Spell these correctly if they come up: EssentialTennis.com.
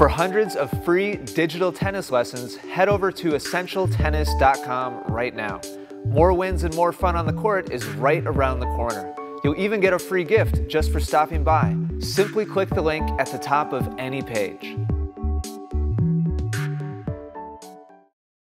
For hundreds of free digital tennis lessons, head over to EssentialTennis.com right now. More wins and more fun on the court is right around the corner. You'll even get a free gift just for stopping by. Simply click the link at the top of any page.